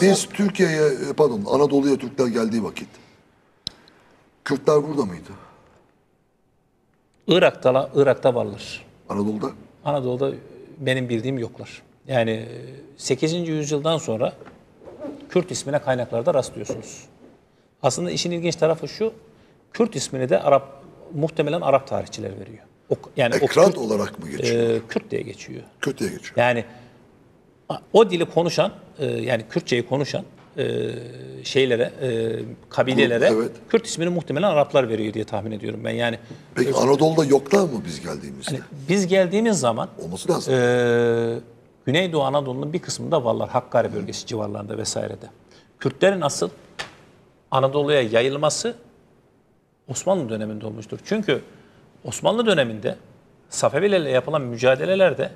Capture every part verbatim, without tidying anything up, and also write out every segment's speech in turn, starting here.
Biz Türkiye'ye, pardon, Anadolu'ya Türkler geldiği vakit Kürtler burada mıydı? Irak'ta, Irak'ta varlar. Anadolu'da? Anadolu'da benim bildiğim yoklar. Yani sekizinci yüzyıldan sonra Kürt ismine kaynaklarda rastlıyorsunuz. Aslında işin ilginç tarafı şu, Kürt ismini de Arap, muhtemelen Arap tarihçiler veriyor. O, yani Ekran o Kürt, olarak mı geçiyor? E, Kürt diye geçiyor. Kürt diye geçiyor. Yani o dili konuşan, e, yani Kürtçeyi konuşan e, şeylere, e, kabilelere Kurt, evet. Kürt ismini muhtemelen Araplar veriyor diye tahmin ediyorum ben. Yani. Peki Anadolu'da yoklar mı biz geldiğimizde? Hani biz geldiğimiz zaman olması lazım. E, Güneydoğu Anadolu'nun bir kısmında varlar, Hakkari bölgesi civarlarında vesairede. Kürtlerin asıl Anadolu'ya yayılması Osmanlı döneminde olmuştur. Çünkü Osmanlı döneminde Safevilerle yapılan mücadelelerde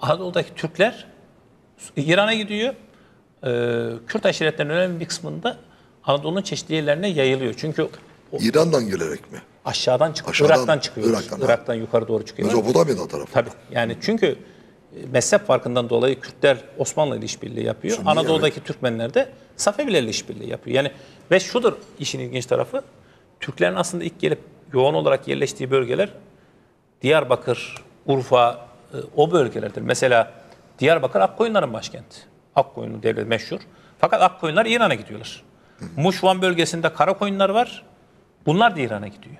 Anadolu'daki Türkler İran'a gidiyor. Kürt aşiretlerinin önemli bir kısmında Anadolu'nun çeşitli yerlerine yayılıyor. Çünkü İran'dan gelerek mi? Aşağıdan çıkıyor. Irak'tan çıkıyor. Irak'tan, Irak'tan yukarı doğru çıkıyor. Mezopotamya'dan tarafı. Tabii. Yani çünkü mezhep farkından dolayı Kürtler Osmanlı ile işbirliği yapıyor. Şimdi Anadolu'daki evet. Türkmenler de Safevilerle işbirliği yapıyor. Yani ve şudur işin ilginç tarafı. Türklerin aslında ilk gelip yoğun olarak yerleştiği bölgeler Diyarbakır, Urfa o bölgelerdir. Mesela Diyarbakır Akkoyunların başkenti. Akkoyunlu devlet meşhur. Fakat Akkoyunlar İran'a gidiyorlar. Muş Van bölgesinde Karakoyunlar var. Bunlar da İran'a gidiyor.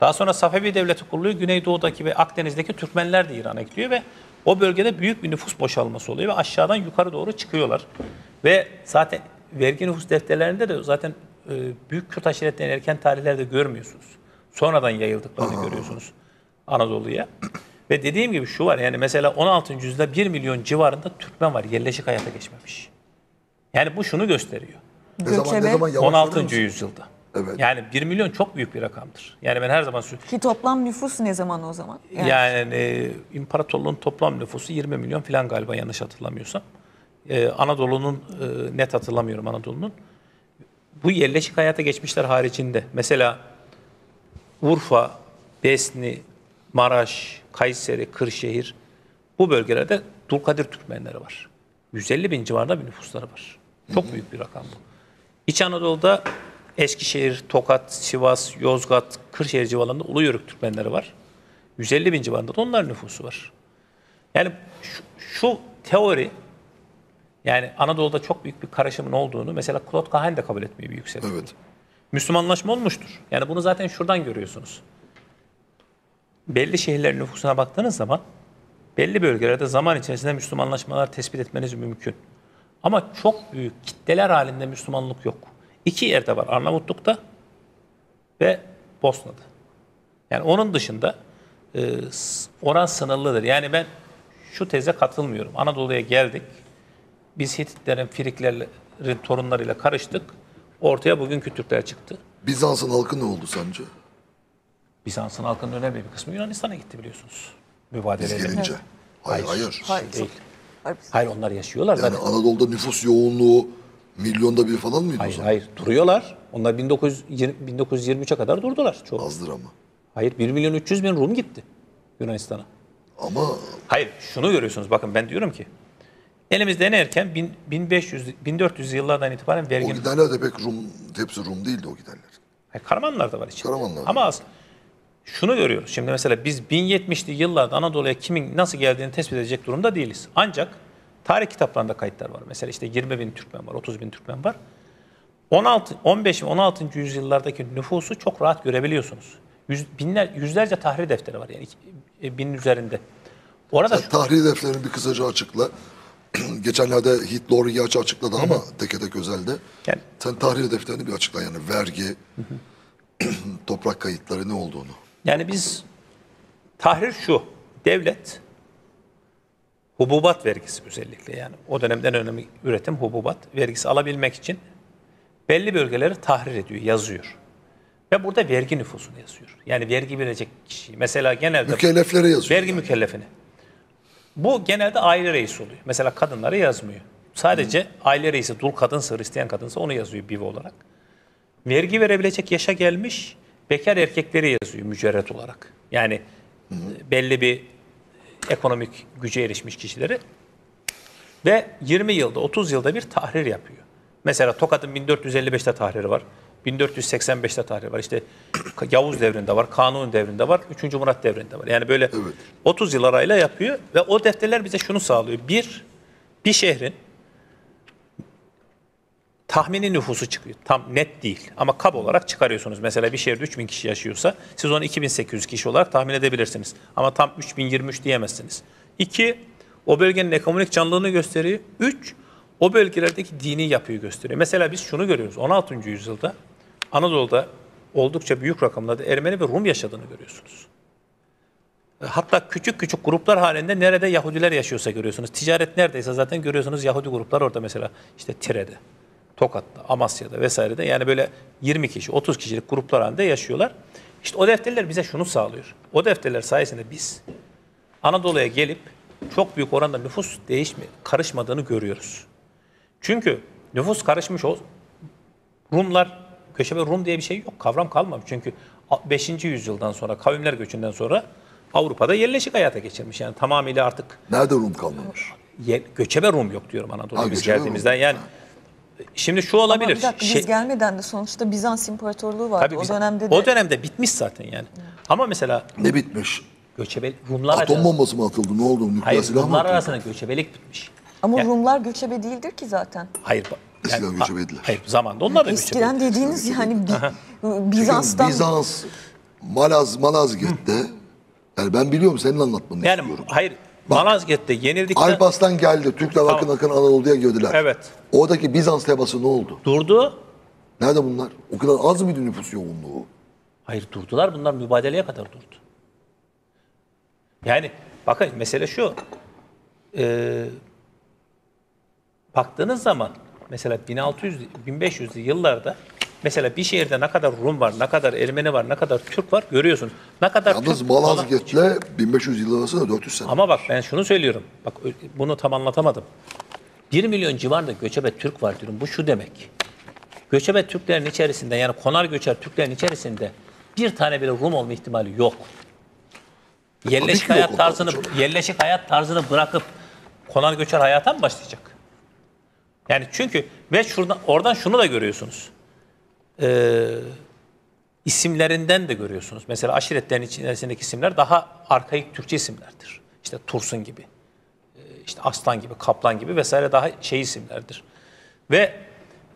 Daha sonra Safevi devleti kuruluyor. Güneydoğu'daki ve Akdeniz'deki Türkmenler de İran'a gidiyor ve o bölgede büyük bir nüfus boşalması oluyor ve aşağıdan yukarı doğru çıkıyorlar. Ve zaten vergi nüfus defterlerinde de zaten büyük Kürt aşiretlerini erken tarihlerde görmüyorsunuz. Sonradan yayıldıklarını Aha. görüyorsunuz Anadolu'ya. Ve dediğim gibi şu var, yani mesela on altıncı yüzyılda bir milyon civarında Türkmen var. Yerleşik hayata geçmemiş. Yani bu şunu gösteriyor. Ne zaman, ne zaman on altıncı yüzyılda. Evet. Yani bir milyon çok büyük bir rakamdır. Yani ben her zaman... Ki toplam nüfus ne zaman o zaman? Yani, yani e, imparatorluğun toplam nüfusu yirmi milyon falan galiba, yanlış hatırlamıyorsam. Ee, Anadolu'nun, e, net hatırlamıyorum Anadolu'nun. Bu yerleşik hayata geçmişler haricinde. Mesela Urfa, Besni, Maraş, Kayseri, Kırşehir, bu bölgelerde Dulkadir Türkmenleri var. yüz elli bin civarında bir nüfusları var. Çok büyük bir rakam bu. İç Anadolu'da Eskişehir, Tokat, Sivas, Yozgat, Kırşehir civarlarında Ulu Yörük Türkmenleri var. yüz elli bin civarında da onların nüfusu var. Yani şu, şu teori, yani Anadolu'da çok büyük bir karışımın olduğunu mesela Claude Cahen de kabul etmeyi bir yükseltti. Evet. Müslümanlaşma olmuştur. Yani bunu zaten şuradan görüyorsunuz. Belli şehirlerin nüfusuna baktığınız zaman belli bölgelerde zaman içerisinde Müslümanlaşmalar tespit etmeniz mümkün. Ama çok büyük kitleler halinde Müslümanlık yok. İki yerde var, Arnavutluk'ta ve Bosna'da. Yani onun dışında e, oran sınırlıdır. Yani ben şu teze katılmıyorum. Anadolu'ya geldik, biz Hititlerin, Firiklerin torunlarıyla karıştık, ortaya bugünkü Türkler çıktı. Bizans'ın halkı ne oldu sence? Bizans'ın halkının önemli bir kısmı Yunanistan'a gitti, biliyorsunuz. Mübadeleyle. Biz gelince. Hayır, hayır. Hayır, hayır. Değil. Hayır, hayır onlar yaşıyorlar. Yani zaten. Anadolu'da nüfus yoğunluğu milyonda bir falan mıydı? Hayır, hayır. Duruyorlar. Onlar bin dokuz yüz yirmi üçe kadar durdular. Çok. Azdır ama. Hayır, bir milyon üç yüz bin Rum gitti Yunanistan'a. Ama... Hayır, şunu görüyorsunuz. Bakın ben diyorum ki, elimizde en erken bin beş yüz bin dört yüz yıllardan itibaren vergi... O giderler de pek Rum, hepsi Rum değildi o giderler. Hayır, Karamanlar da var içinde. Karamanlar. Ama aslında şunu görüyoruz. Şimdi mesela biz bin yetmişli yıllarda Anadolu'ya kimin nasıl geldiğini tespit edecek durumda değiliz. Ancak tarih kitaplarında kayıtlar var. Mesela işte yirmi bin Türkmen var, otuz bin Türkmen var. on beş ve on altıncı yüzyıllardaki nüfusu çok rahat görebiliyorsunuz. Yüz, binler, yüzlerce tahrir defteri var, yani binin üzerinde. Orada şu... Tahrir defterini bir kısaca açıkla. Geçenlerde Heath Lorge'yi açıkladı ama teke tek özelde. Yani... Sen tahrir defterini bir açıkla, yani vergi, toprak kayıtları ne olduğunu. Yani biz, tahrir şu, devlet... Hububat vergisi özellikle, yani o dönemden önemli üretim hububat vergisi alabilmek için belli bölgeleri tahrir ediyor, yazıyor. Ve burada vergi nüfusunu yazıyor. Yani vergi verecek kişiyi. Mesela genelde... Mükelleflere yazıyor. Vergi yani. Mükellefini. Bu genelde aile reisi oluyor. Mesela kadınları yazmıyor. Sadece Hı. aile reisi, dul kadınsa, Hristiyan kadınsa onu yazıyor biv olarak. Vergi verebilecek yaşa gelmiş bekar erkekleri yazıyor mücerret olarak. Yani Hı. belli bir ekonomik güce erişmiş kişileri ve yirmi yılda, otuz yılda bir tahrir yapıyor. Mesela Tokat'ın bin dört yüz elli beş'te tahriri var. bin dört yüz seksen beş'te tahriri var. İşte Yavuz devrinde var, Kanuni devrinde var, üçüncü Murat devrinde var. Yani böyle evet. otuz yıl arayla yapıyor ve o defterler bize şunu sağlıyor. Bir, bir şehrin tahmini nüfusu çıkıyor. Tam net değil ama kab olarak çıkarıyorsunuz. Mesela bir şehirde üç bin kişi yaşıyorsa siz onu iki bin sekiz yüz kişi olarak tahmin edebilirsiniz. Ama tam üç bin yirmi üç diyemezsiniz. İki, o bölgenin ekonomik canlılığını gösteriyor. Üç, o bölgelerdeki dini yapıyı gösteriyor. Mesela biz şunu görüyoruz. on altıncı yüzyılda Anadolu'da oldukça büyük rakamlarda Ermeni ve Rum yaşadığını görüyorsunuz. Hatta küçük küçük gruplar halinde nerede Yahudiler yaşıyorsa görüyorsunuz. Ticaret neredeyse zaten görüyorsunuz. Yahudi gruplar orada mesela işte Tire'de, Tokat'ta, Amasya'da vesairede. Yani böyle yirmi kişi, otuz kişilik gruplar halinde yaşıyorlar. İşte o defterler bize şunu sağlıyor. O defterler sayesinde biz Anadolu'ya gelip çok büyük oranda nüfus değişme, karışmadığını görüyoruz. Çünkü nüfus karışmış o Rumlar, köşede Rum diye bir şey yok. Kavram kalmamış. Çünkü beşinci yüzyıldan sonra, kavimler göçünden sonra Avrupa'da yerleşik hayata geçirmiş. Yani tamamıyla artık... Nerede Rum kalmamış? Göçebe Rum yok diyorum Anadolu'ya biz geldiğimizden. Yani şimdi şu olabilir. Ama biz şey, gelmeden de sonuçta Bizans İmparatorluğu vardı. Biz, o dönemde de... O dönemde bitmiş zaten yani. Hı. Ama mesela... Ne bitmiş? Göçebeli Rumlar... Atom bombası mı atıldı? Ne oldu? Nükleer hayır, silah Rumlar arasında göçebelik bitmiş. Ama yani, Rumlar göçebe değildir ki zaten. Hayır. Yani, eskiden göçebediler. Hayır, zamanında onlar da göçebediler. Eskiden dediğiniz yani Bizans'tan... Bizans, Malaz, Malazgirt'te... Yani ben biliyorum, senin anlatmanı yani, istiyorum. Hayır, bak, Malazgirt'te yenildikten... Alparslan geldi, Türkler tamam. akın akın Anadolu'ya girdiler. Evet. Oradaki Bizans tebası ne oldu? Durdu. Nerede bunlar? O kadar az mıydı nüfus yoğunluğu? Hayır, durdular. Bunlar mübadeleye kadar durdu. Yani bakın mesele şu... Ee, baktığınız zaman mesela bin altı yüz bin beş yüzlü yıllarda mesela bir şehirde ne kadar Rum var, ne kadar Ermeni var, ne kadar Türk var görüyorsun. Ne kadar yalnız Türk, Malazgirt'le olan... bin beş yüz yıl arasında dört yüz sene. Ama bak ben şunu söylüyorum. Bak bunu tam anlatamadım. bir milyon civarında göçebe Türk var diyorum. Bu şu demek. Göçebe Türklerin içerisinde yani konar göçer Türklerin içerisinde bir tane bile Rum olma ihtimali yok. Yerleşik hayat yok, tarzını yerleşik hayat tarzını bırakıp konar göçer hayata mı başlayacak? Yani çünkü ve şuradan, oradan şunu da görüyorsunuz. Ee, isimlerinden de görüyorsunuz. Mesela aşiretlerin içerisindeki isimler daha arkaik Türkçe isimlerdir. İşte Tursun gibi, işte Aslan gibi, Kaplan gibi vesaire daha şey isimlerdir. Ve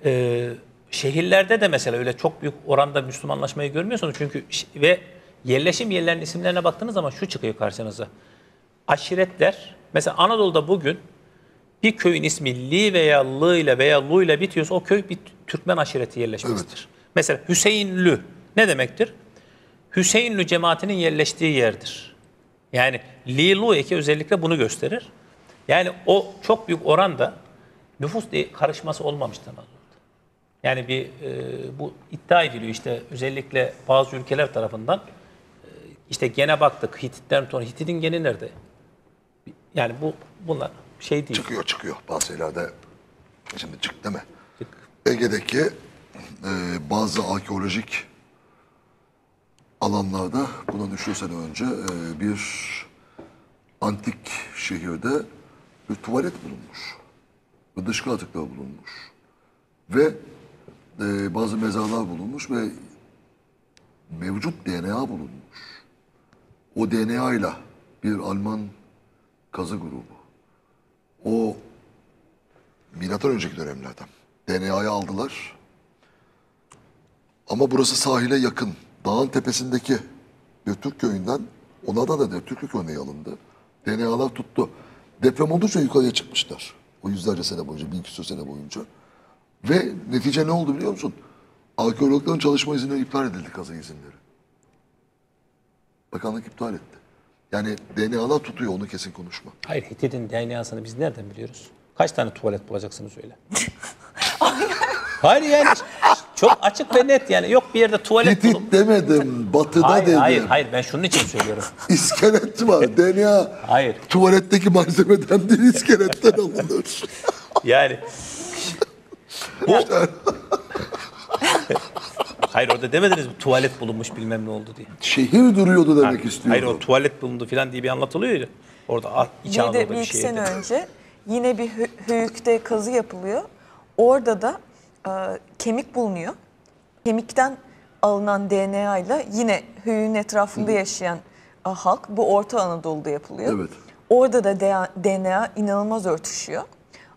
e, şehirlerde de mesela öyle çok büyük oranda Müslümanlaşmayı görmüyorsunuz. Çünkü ve yerleşim yerlerinin isimlerine baktığınız zaman şu çıkıyor karşınıza. Aşiretler, mesela Anadolu'da bugün bir köyün ismi Li veya Lı ile veya Lu ile bitiyorsa o köy bir Türkmen aşireti yerleşmesidir. Evet. Mesela Hüseyinlü ne demektir? Hüseyinlü cemaatinin yerleştiği yerdir. Yani Li Lu eki özellikle bunu gösterir. Yani o çok büyük oranda nüfus karışması olmamıştır. Yani bir e, bu iddia ediliyor işte özellikle bazı ülkeler tarafından e, işte gene baktık Hititlerin sonra Hitit'in geni nerede? Yani bu bunlar şey değil. Çıkıyor çıkıyor bazı şeylerde. Şimdi çık deme. Çık. Ege'deki e, bazı arkeolojik alanlarda bundan üç sene önce e, bir antik şehirde bir tuvalet bulunmuş. Bir dışkı atıkları bulunmuş. Ve e, bazı mezarlar bulunmuş ve mevcut D N A bulunmuş. O D N A ile bir Alman kazı grubu o milattan önceki dönemlerden D N A'yı aldılar. Ama burası sahile yakın. Dağın tepesindeki bir Türk köyünden onlardan da bir Türk örneği alındı. D N A'lar tuttu. Deprem oldukça yukarıya çıkmışlar. O yüzlerce sene boyunca, bin küsur sene boyunca. Ve netice ne oldu biliyor musun? Arkeologların çalışma izinleri iptal edildi, kazı izinleri. Bakanlık iptal etti. Yani D N A'lar tutuyor, onu kesin konuşma. Hayır, Hitit'in D N A'sını biz nereden biliyoruz? Kaç tane tuvalet bulacaksınız öyle? Hayır yani çok açık ve net yani. Yok bir yerde tuvalet Hitit bulun. Demedim, batıda hayır, dedim. Hayır, hayır ben şunun için söylüyorum. İskelet var, D N A hayır. Tuvaletteki malzemeden değil, iskeletten alınır. Yani... Bu... Hayır orada demediniz mi tuvalet bulunmuş bilmem ne oldu diye. Şehir duruyordu demek yani, istiyorum. Hayır o tuvalet bulundu falan diye bir anlatılıyor ya. Orada İç Anadolu'da bir şey. Bir iki sene önce yine bir höyükte kazı yapılıyor. Orada da e, kemik bulunuyor. Kemikten alınan D N A ile yine höyüğün etrafında yaşayan e, halk, bu Orta Anadolu'da yapılıyor. Evet. Orada da D N A inanılmaz örtüşüyor.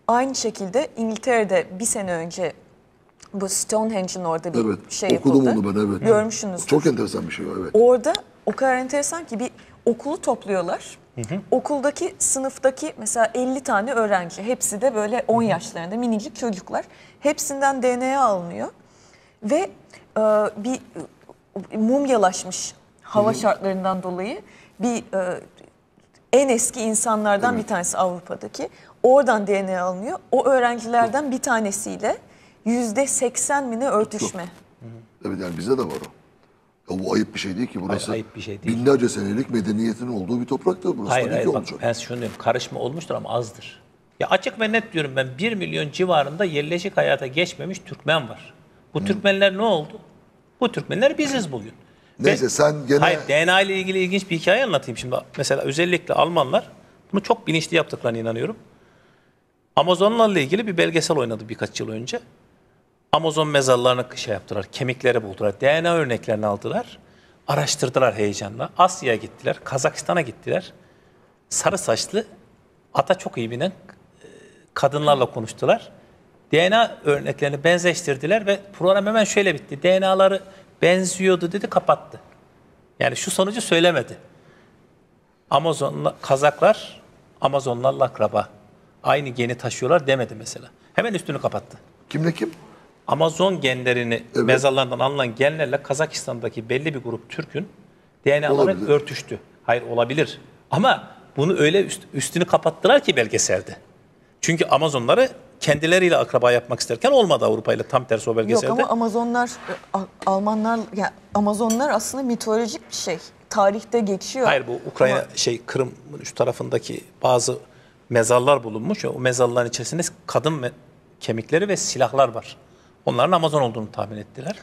Aynı şekilde İngiltere'de bir sene önce bu Stonehenge'in orada bir evet, şey yapıldı. Evet, okudum onu ben, evet. Görmüşsünüz. Çok enteresan bir şey var, evet. Orada o kadar enteresan ki bir okulu topluyorlar. Hı hı. Okuldaki, sınıftaki mesela elli tane öğrenci, hepsi de böyle on yaşlarında minicik çocuklar. Hepsinden D N A alınıyor ve e, bir e, mumyalaşmış hava hı hı. şartlarından dolayı bir... E, en eski insanlardan evet. bir tanesi Avrupa'daki. Oradan D N A alınıyor. O öğrencilerden bir tanesiyle yüzde seksen bine örtüşme. Evet, yani bizde de var o. Ya bu ayıp bir şey değil ki. Burası hayır, ayıp bir şey değil. Binlerce senelik medeniyetin olduğu bir toprak da burası. Hayır, hayır, bak, ben şunu diyorum. Karışma olmuştur ama azdır. Ya açık ve net diyorum ben, bir milyon civarında yerleşik hayata geçmemiş Türkmen var. Bu hmm. Türkmenler ne oldu? Bu Türkmenler biziz bugün. Neyse, sen gene... Hayır, D N A ile ilgili ilginç bir hikaye anlatayım şimdi. Mesela özellikle Almanlar bunu çok bilinçli yaptıklarına inanıyorum. Amazonlarla ilgili bir belgesel oynadı birkaç yıl önce. Amazon mezarlarını şey yaptılar, kemikleri buldular, D N A örneklerini aldılar, araştırdılar heyecanla. Asya'ya gittiler, Kazakistan'a gittiler. Sarı saçlı, ata çok iyi binen kadınlarla konuştular. D N A örneklerini benzeştirdiler ve program hemen şöyle bitti. D N A'ları benziyordu dedi, kapattı. Yani şu sonucu söylemedi. Amazonla, Kazaklar Amazonlarla akraba. Aynı geni taşıyorlar demedi mesela. Hemen üstünü kapattı. Kimle kim? Amazon genlerini evet. mezarlarından alınan genlerle Kazakistan'daki belli bir grup Türk'ün D N A'ları örtüştü. Hayır, olabilir. Ama bunu öyle üst, üstünü kapattılar ki belgeselde. Çünkü Amazonları kendileriyle akraba yapmak isterken olmadı Avrupa ile, tam tersi o belgeselde. Yok ama Amazonlar, Almanlar, yani Amazonlar aslında mitolojik bir şey. Tarihte geçiyor. Hayır, bu Ukrayna ama... şey Kırım üst tarafındaki bazı mezarlar bulunmuş. O mezarların içerisinde kadın kemikleri ve silahlar var. Onların Amazon olduğunu tahmin ettiler.